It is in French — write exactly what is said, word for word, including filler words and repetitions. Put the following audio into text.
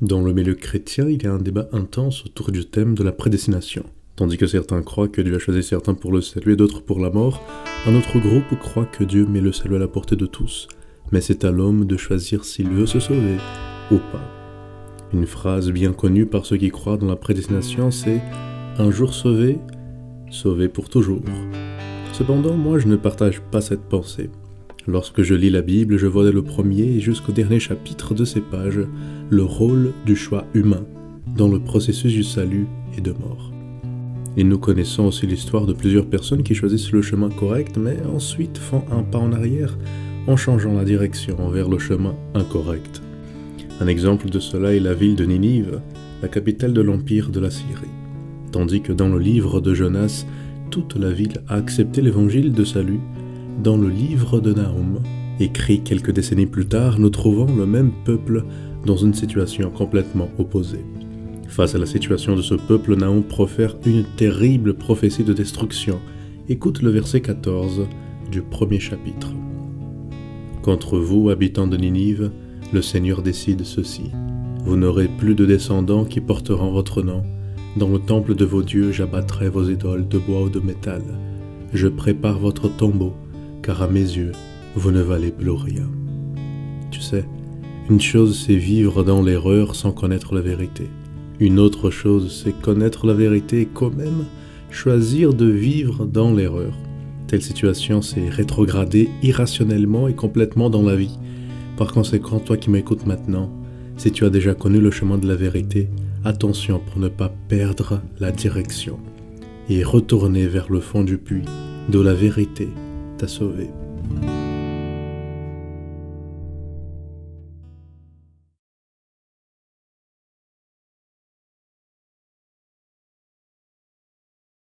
Dans le milieu chrétien, il y a un débat intense autour du thème de la prédestination. Tandis que certains croient que Dieu a choisi certains pour le salut et d'autres pour la mort, un autre groupe croit que Dieu met le salut à la portée de tous, mais c'est à l'homme de choisir s'il veut se sauver ou pas. Une phrase bien connue par ceux qui croient dans la prédestination, c'est « un jour sauvé, sauvé pour toujours ». Cependant, moi je ne partage pas cette pensée. Lorsque je lis la Bible, je vois dès le premier et jusqu'au dernier chapitre de ces pages le rôle du choix humain dans le processus du salut et de mort. Et nous connaissons aussi l'histoire de plusieurs personnes qui choisissent le chemin correct, mais ensuite font un pas en arrière en changeant la direction vers le chemin incorrect. Un exemple de cela est la ville de Ninive, la capitale de l'empire de l'Assyrie. Tandis que dans le livre de Jonas, toute la ville a accepté l'évangile de salut, dans le livre de Nahum, écrit quelques décennies plus tard, nous trouvons le même peuple dans une situation complètement opposée. Face à la situation de ce peuple, Nahum profère une terrible prophétie de destruction. Écoute le verset quatorze du premier chapitre. « Contre vous, habitants de Ninive, le Seigneur décide ceci. Vous n'aurez plus de descendants qui porteront votre nom. Dans le temple de vos dieux, j'abattrai vos idoles de bois ou de métal. Je prépare votre tombeau, car à mes yeux, vous ne valez plus rien. » Tu sais, une chose c'est vivre dans l'erreur sans connaître la vérité. Une autre chose c'est connaître la vérité et quand même choisir de vivre dans l'erreur. Telle situation c'est rétrograder irrationnellement et complètement dans la vie. Par conséquent, toi qui m'écoutes maintenant, si tu as déjà connu le chemin de la vérité, attention pour ne pas perdre la direction et retourner vers le fond du puits de la vérité t'a sauvé.